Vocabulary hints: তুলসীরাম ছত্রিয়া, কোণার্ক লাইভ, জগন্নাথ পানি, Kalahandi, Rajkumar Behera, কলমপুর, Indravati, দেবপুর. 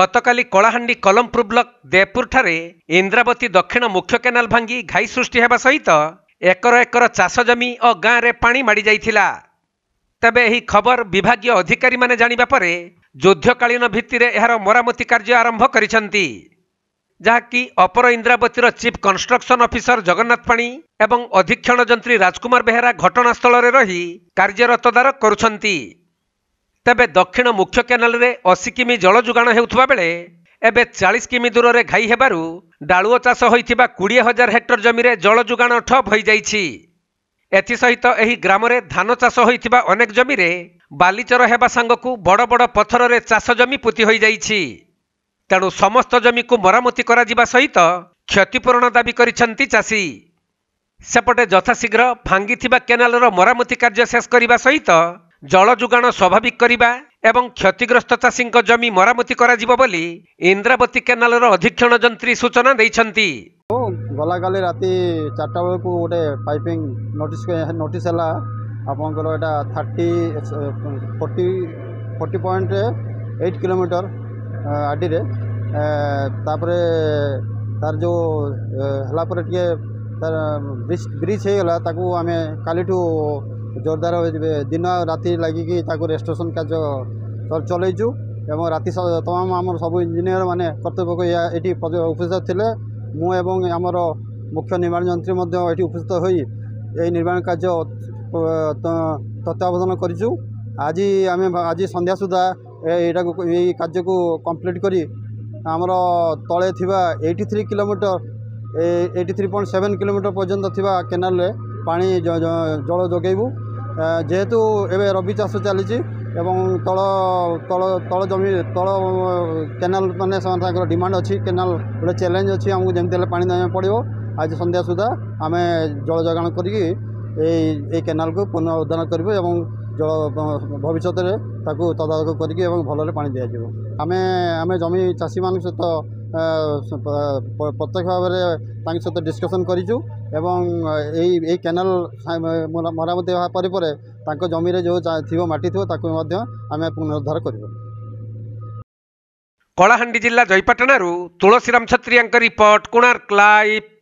গতকালি Kalahandi কলমপুর block দেবপুরঠারে ইন্দ্রাবতী দক্ষিণ মুখ্য কেনাল ভাঙ্গি ঘাই সৃষ্টি হওয়া সহিত একর একর চাষ জমি ও গাঁরে পানি মাড়ি যাইছিলা। তবে এই খবর বিভাগীয় অধিকারী মানে জানিবা পরে যুদ্ধকালীন ভিত্তিরে এর মরামতি কার্য আরম্ভ করেছেন, যাহাকি অপর ইন্দ্রাবতীর chief construction officer জগন্নাথ পানি এবং অধীক্ষণ যন্ত্রী রাজকুমার বেহেরা ঘটনাস্থলরে রহি কার্যর তদারক করছেন। তবে দক্ষিণ মুখ্য ক্যানালরে 80 কিমি জল যোগান হেউথবা বেলে এবে 40 কিমি দূরে ঘাই হেবারু ডালুও চাষ হইথিবা 20,000 হেক্টর জমিরে জল যোগান ঠপ হয়ে যাইছি। এসহিত এই গ্রামরে ধান চাষ হইথিবা অনেক জমিরে বালিচর হেবা সাঙ্গকু বড় বড় পথরের চাষ জমি পুতি হয়ে যাইছি। তেণু সমস্ত জমিকু মরামতি করা যিবা সহিত ক্ষতিপূরণ দাবি করেছেন চাষী। সেপটে যথাশীঘ্র ভাঙ্গিথিবা ক্যানালর মরামতি কার্য শেষ করিবা সহিত জল যোগান স্বাভাবিক করিবা এবং ক্ষতিগ্রস্ত চাষীঙ্ক জমি মরামতি করা যিব বলি ইন্দ্রাবতী ক্যানালর অধীক্ষণ যন্ত্রী সূচনা দিয়েছেন। গলাকালি রাতে 4টা বেলকু গোটে পাইপিং নোটিস হেলা আপনার এটা 40.8 কিলোমিটার আডিরে তাপরে তার যে হলাপরে টিকে তার ব্রিজ হয়ে গেল, তাকে আমি কালিঠু জোরদার দিন রাতে লাগিকি তাকে রেস্টোরেশন কাজ চলাইছু এবং রাতে তমাম আমার সব ইঞ্জিনিয়ার মানে কর্তৃপক্ষ এটি উপস্থিত লে মু এবং আমার মুখ্য নির্মাণ যন্ত্রী এটি উপস্থিত হয়ে এই নির্মাণ কাজ তত্ত্বাবধান করছু। আজ সন্ধ্যা সুদ্ধা এইটা এই কার্যকু কমপ্লিট করে আমার তলে থিবা 83.7 কিলোমিটার পর্যন্ত থিবা কেনালে পানি জল যোগাইবু। যেহেতু এবে রবি চাষ চালিছি এবং তল তল তল জমি তল কেনাল মানে তাঁর ডিমান্ড অছি, কেনাল গোটে চ্যালেঞ্জ অছি, আমাকে যেমতি হলে পানি দেওয়া পড়িব। আজ সন্ধ্যা সুদ্ধা আমি জল যোগান করি এই এই কেনালকে পুনরুদ্ধার করবু এবং জল ভবিষ্যতের তাকে তদারক করি এবং ভালরে পানি দিয়া যাব। আমি আমি জমি চাষী মান সহ প্রত্যক্ষ ভাবে তাঁর সহ ডিসকসন করছু এবং এই এই কেনাল মরামতি হওয়া পরে পরে তাঁর জমিরে যে মাটি থাকবে তাকে আমি পুনরুদ্ধার করব। কলাহান্ডি জেলা জয়পাটনার তুলসীরাম ছত্রিয়াঙ্ক রিপোর্ট, কোণার্ক লাইভ।